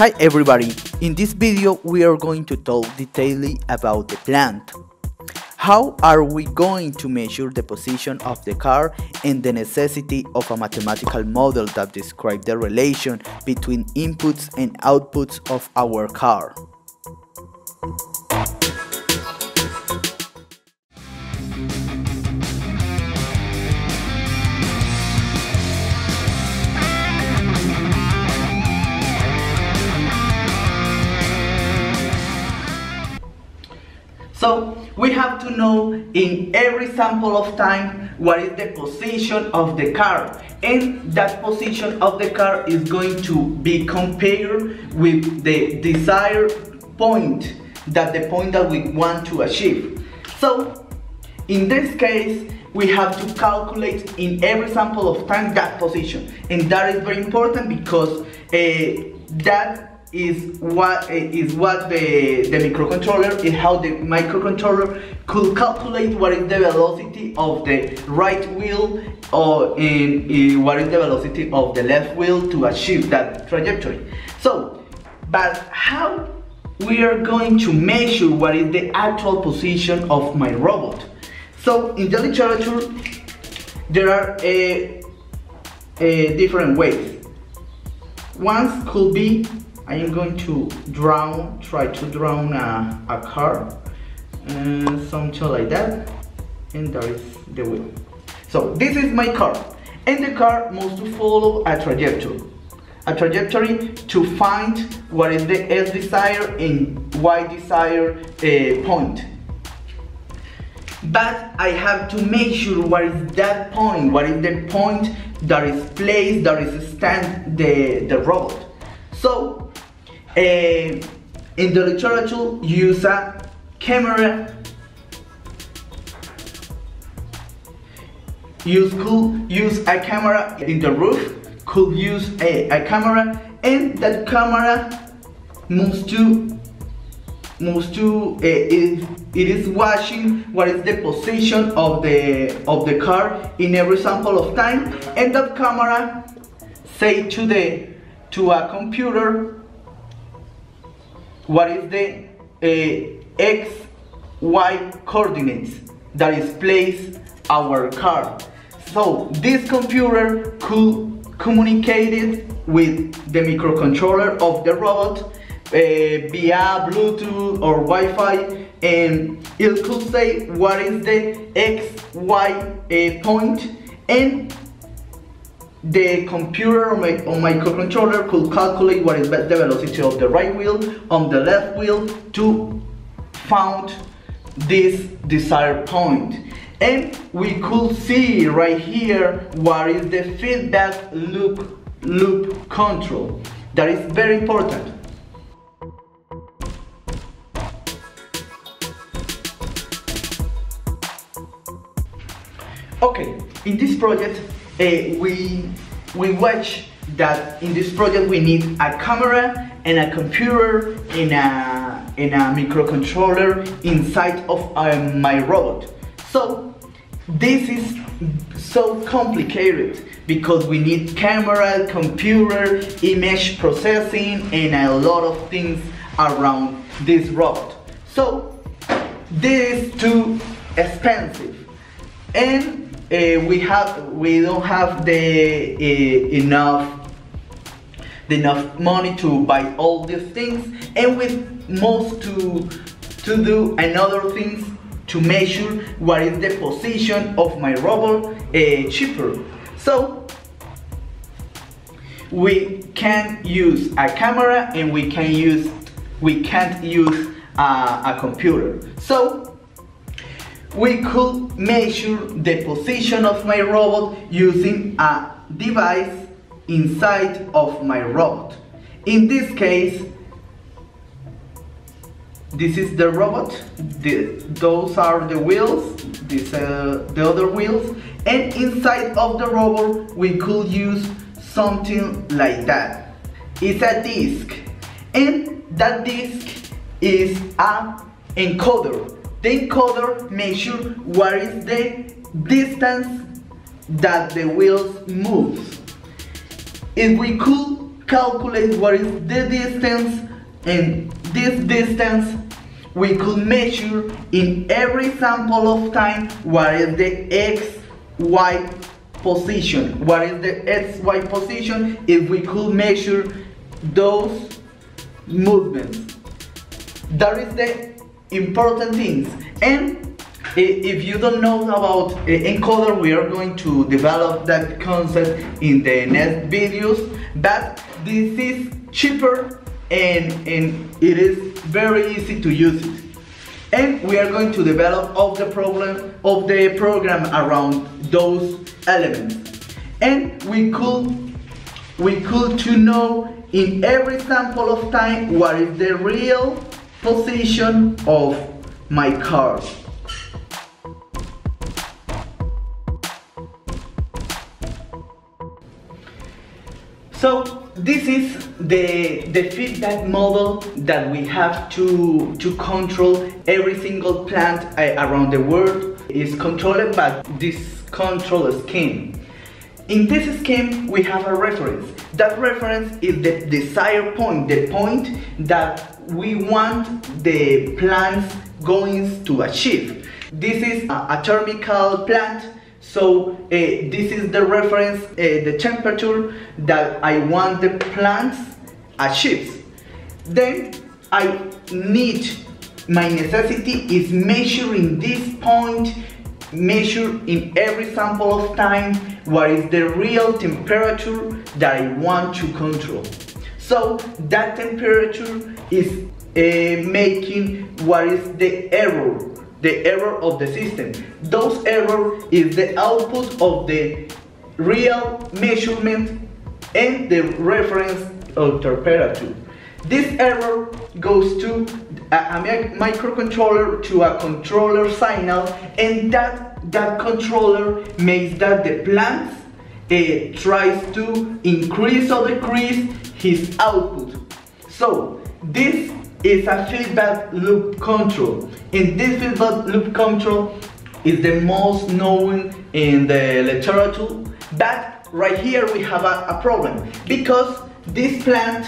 Hi everybody, in this video we are going to talk detailedly about the plant. How are we going to measure the position of the car and the necessity of a mathematical model that describes the relation between inputs and outputs of our car? So we have to know in every sample of time what is the position of the car, and that position of the car is going to be compared with the desired point, the point that we want to achieve. So in this case we have to calculate in every sample of time that position, and that is very important because how the microcontroller could calculate what is the velocity of the right wheel or what is the velocity of the left wheel to achieve that trajectory. So, but how we are going to measure what is the actual position of my robot? So in the literature there are different ways. One could be I am going to try to draw a car, something like that, and that is the wheel. So this is my car, and the car must follow a trajectory to find what is the X desired and Y desired point. But I have to measure what is that point, what is the point that is placed, that is stand the robot. So in the literature, use a camera. Could use a camera in the roof. Could use a camera, and that camera moves to, it is watching what is the position of the car in every sample of time, and that camera say to a computer what is the X, Y coordinates that is placed our car. So this computer could communicate it with the microcontroller of the robot via Bluetooth or Wi-Fi, and it could say what is the X, Y point, and the computer on my microcontroller could calculate what is the velocity of the right wheel, on the left wheel, to find this desired point. And we could see right here what is the feedback loop control. That is very important. Okay, in this project we watch that in this project we need a camera and a computer and a microcontroller inside of my robot. So this is so complicated because we need camera, computer, image processing, and a lot of things around this robot. So this is too expensive, and we don't have enough money to buy all these things, and we must to do another things to measure what is the position of my robot cheaper. So we can use a camera and we can't use a computer. So we could measure the position of my robot using a device inside of my robot. In this case, this is the robot, those are the wheels, the other wheels, and inside of the robot we could use something like that. It's a disk, and that disk is an encoder. The encoder measures what is the distance that the wheels move. If we could calculate what is the distance, and this distance we could measure in every sample of time what is the XY position. What is the XY position if we could measure those movements? That is the important things. And if you don't know about encoder, we are going to develop that concept in the next videos, but this is cheaper and it is very easy to use it. And we are going to develop the program around those elements. And we could to know in every sample of time what is the real position of my car. So this is the feedback model that we have to control. Every single plant around the world is controlled by this control scheme. In this scheme we have a reference. That reference is the desired point, the point that we want the plants going to achieve. This is a thermical plant. So this is the reference, the temperature that I want the plants achieves. Then I need, my necessity is measuring this point, measure in every sample of time what is the real temperature that I want to control. So that temperature is making what is the error. The error of the system. Those error is the output of the real measurement and the reference of temperature. This error goes to a microcontroller, to a controller signal, and that controller makes that the plant tries to increase or decrease his output. So this is a feedback loop control. And this feedback loop control is the most known in the literature, but right here we have a problem, because this plant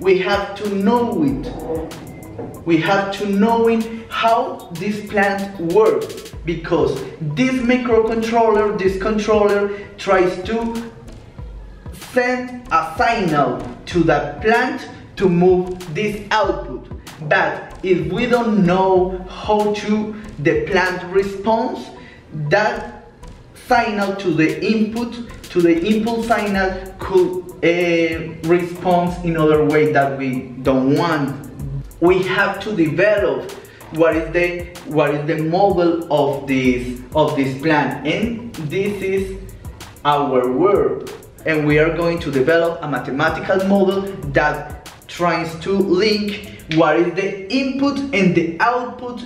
we have to know it. We have to know how this plant works, because this microcontroller, this controller tries to send a signal to that plant to move this output. But if we don't know how to the plant responds, that signal to the input, to the input signal could respond in other way that we don't want. We have to develop what is the model of this plant, and this is our work. And we are going to develop a mathematical model that tries to link what is the input and the output.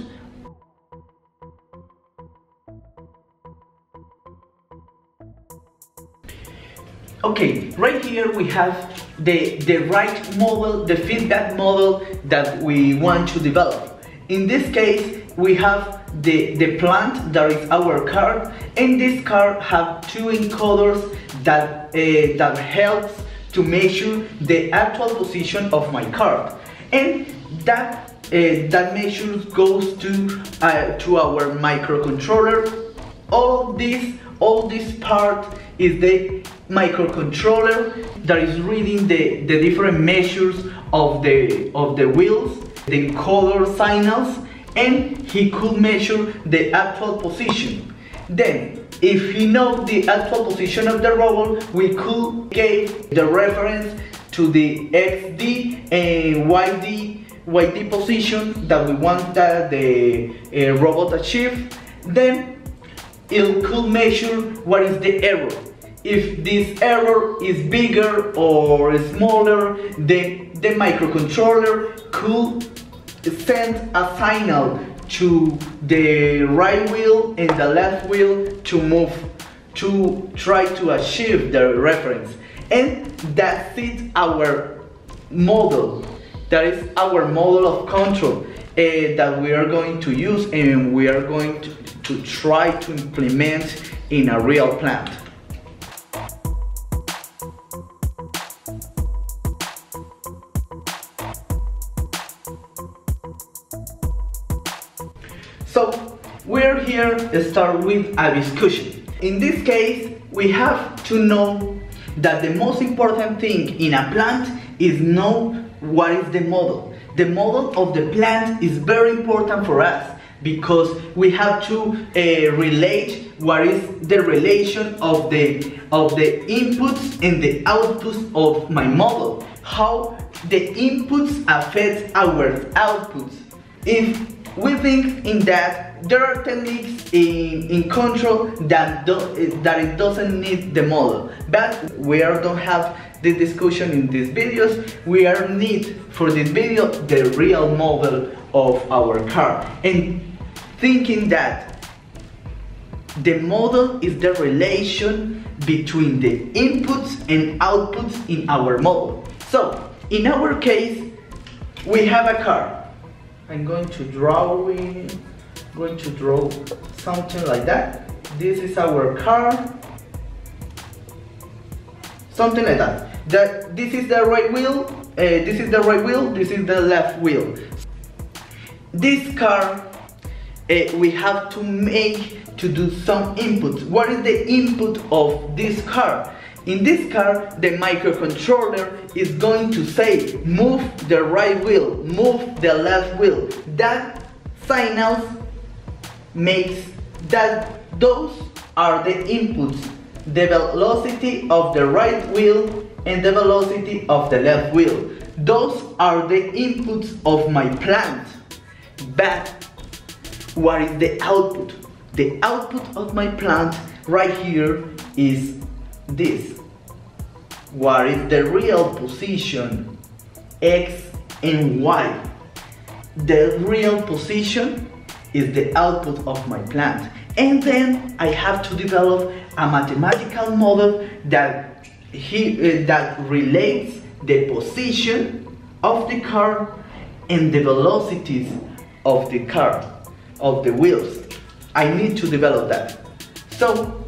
Okay, right here we have the right model, the feedback model that we want to develop. In this case we have the plant that is our card, and this card have two encoders that helps to measure the actual position of my card, and that measure goes to our microcontroller. All this part is the microcontroller that is reading the different measures of the wheels, the color signals, and he could measure the actual position. Then, if we know the actual position of the robot, we could give the reference to the XD and YD position that we want that the robot achieve. Then it could measure what is the error. If this error is bigger or smaller, then the microcontroller could send a signal to the right wheel and the left wheel to move, to try to achieve the reference. And that's it, our model. That is our model of control that we are going to use, and we are going to try to implement in a real plant. So we're here to start with a discussion. In this case, we have to know that the most important thing in a plant is know what is the model. The model of the plant is very important for us because we have to relate what is the relation of the inputs and the outputs of my model. How the inputs affect our outputs. If we think in that, there are techniques in control that it doesn't need the model, but we don't have the discussion in these videos. We are need for this video the real model of our car, and thinking that the model is the relation between the inputs and outputs in our model. So in our case, we have a car. I'm going to draw something like that. This is our car, something like that. This is the right wheel, this is the right wheel, this is the left wheel. This car, we have to do some inputs. What is the input of this car? In this car, the microcontroller is going to say, move the right wheel, move the left wheel. That signals makes that those are the inputs. The velocity of the right wheel and the velocity of the left wheel. Those are the inputs of my plant. But what is the output? The output of my plant right here is this. What is the real position? X and Y. The real position is the output of my plant. And then I have to develop a mathematical model that relates the position of the car and the velocities of the car, of the wheels. I need to develop that. So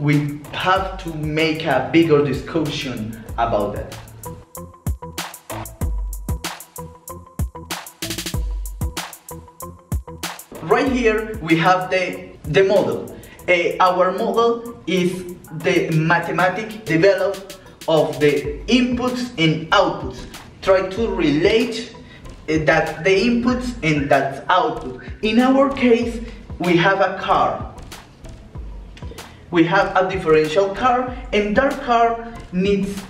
we have to make a bigger discussion about that. Right here we have the model. Our model is the mathematical development of the inputs and outputs. Try to relate that the inputs and that output. In our case, we have a car. We have a differential car, and that car needs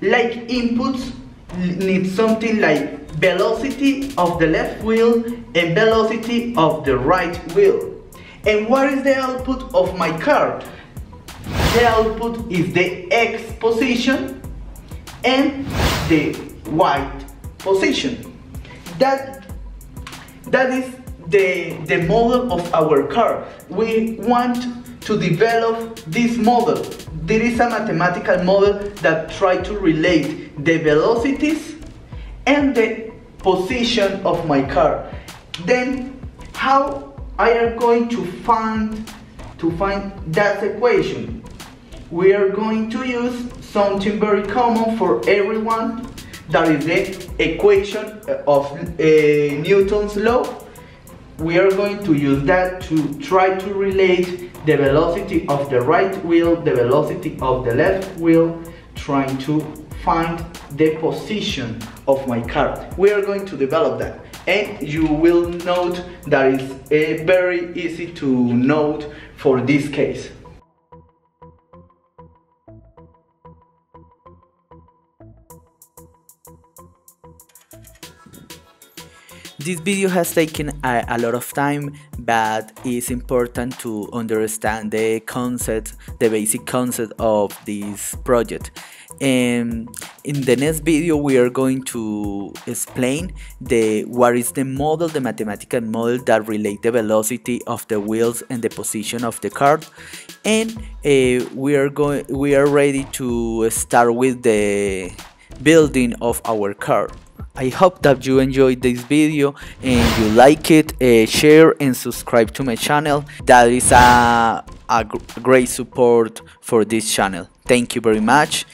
like inputs, needs something like velocity of the left wheel and velocity of the right wheel. And what is the output of my car? The output is the X position and the Y position. That is the model of our car. We want to develop this model. There is a mathematical model that tries to relate the velocities and the position of my car. Then how I am going to find that equation? We are going to use something very common for everyone, that is the equation of Newton's law. We are going to use that to try to relate the velocity of the right wheel, the velocity of the left wheel, trying to find the position of my car. We are going to develop that, and you will note that it's very easy to note for this case. This video has taken a lot of time, but it's important to understand the concept, the basic concept of this project. And in the next video we are going to explain what is the model, the mathematical model that relates the velocity of the wheels and the position of the car. And we are ready to start with the building of our car. I hope that you enjoyed this video and you like it, share and subscribe to my channel. That is a great support for this channel. Thank you very much.